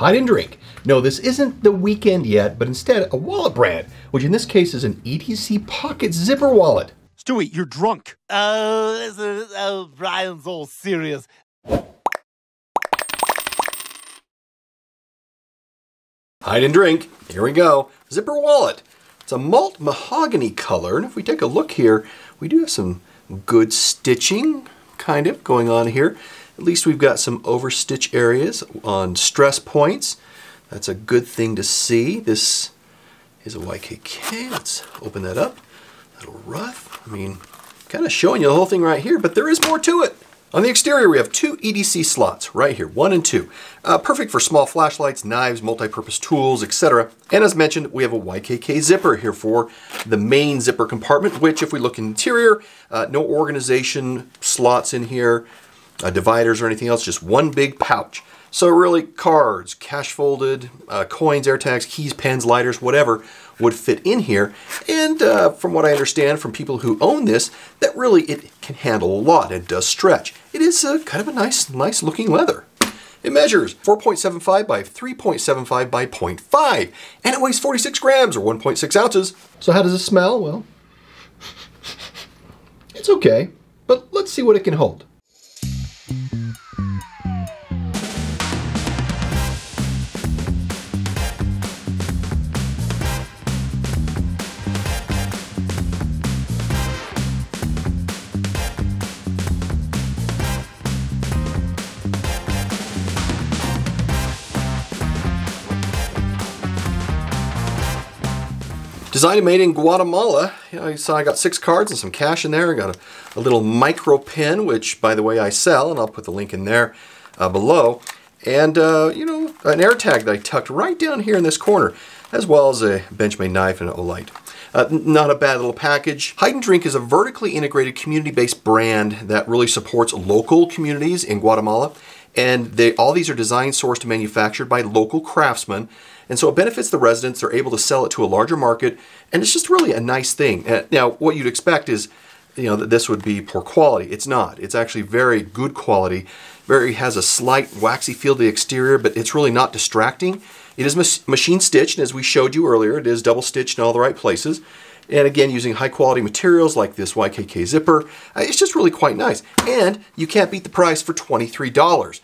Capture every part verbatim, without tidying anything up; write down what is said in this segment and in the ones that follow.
Hide and Drink. No, this isn't the weekend yet, but instead a wallet brand, which in this case is an E D C pocket zipper wallet. Stewie, you're drunk. Oh, this is, oh, Brian's all serious. Hide and Drink, here we go, zipper wallet. It's a malt mahogany color, and if we take a look here, we do have some good stitching, kind of, going on here. At least we've got some overstitch areas on stress points. That's a good thing to see. This is a Y K K. Let's open that up. A little rough. I mean, kind of showing you the whole thing right here, but there is more to it. On the exterior, we have two E D C slots right here, one and two. Uh, perfect for small flashlights, knives, multi-purpose tools, et cetera. And as mentioned, we have a Y K K zipper here for the main zipper compartment, which if we look interior, uh, no organization slots in here, uh, dividers or anything else, just one big pouch. So really cards, cash folded, uh, coins, AirTags, keys, pens, lighters, whatever would fit in here. And uh, from what I understand from people who own this, that really it can handle a lot. It does stretch. It is a, kind of a nice, nice looking leather. It measures four point seven five by three point seven five by zero point five, and it weighs forty-six grams or one point six ounces. So how does it smell? Well, it's okay, but let's see what it can hold. Designed and made in Guatemala. You know, you saw I got six cards and some cash in there. I got a, a little micro pen, which by the way I sell, and I'll put the link in there uh, below. And uh, you know, an AirTag that I tucked right down here in this corner, as well as a Benchmade knife and an Olight. Uh, not a bad little package. Hide and Drink is a vertically integrated community-based brand that really supports local communities in Guatemala. And they, all these are designed, sourced, and manufactured by local craftsmen. And so it benefits the residents. They're able to sell it to a larger market. And it's just really a nice thing. Uh, now, what you'd expect is, you know, that this would be poor quality. It's not. It's actually very good quality. Very has a slight waxy feel to the exterior, but it's really not distracting. It is mas machine stitched, and as we showed you earlier, it is double stitched in all the right places. And again, using high quality materials like this Y K K zipper, it's just really quite nice. And you can't beat the price for twenty-three dollars.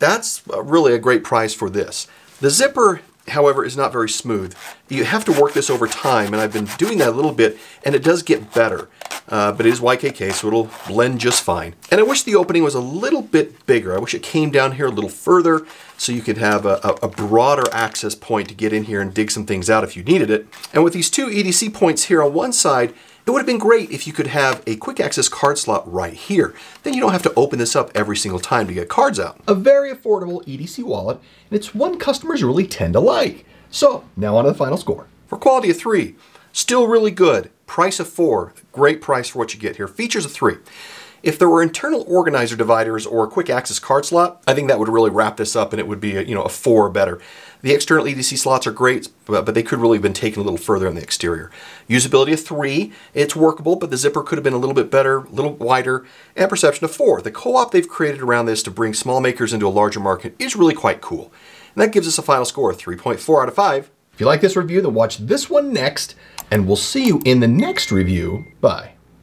That's really a great price for this. The zipper, however, is not very smooth. You have to work this over time, and I've been doing that a little bit, and it does get better. Uh, but it is Y K K, so it'll blend just fine. And I wish the opening was a little bit bigger. I wish it came down here a little further so you could have a, a broader access point to get in here and dig some things out if you needed it. And with these two E D C points here on one side, it would have been great if you could have a quick access card slot right here. Then you don't have to open this up every single time to get cards out. A very affordable E D C wallet, and it's one customers really tend to like. So now on to the final score. For quality of three, still really good. Price of four, great price for what you get here. Features of three. If there were internal organizer dividers or a quick access card slot, I think that would really wrap this up and it would be a, you know, a four or better. The external E D C slots are great, but they could really have been taken a little further on the exterior. Usability of three, it's workable, but the zipper could have been a little bit better, a little wider. And perception of four, the co-op they've created around this to bring small makers into a larger market is really quite cool. And that gives us a final score of three point four out of five. If you like this review, then watch this one next, and we'll see you in the next review. Bye.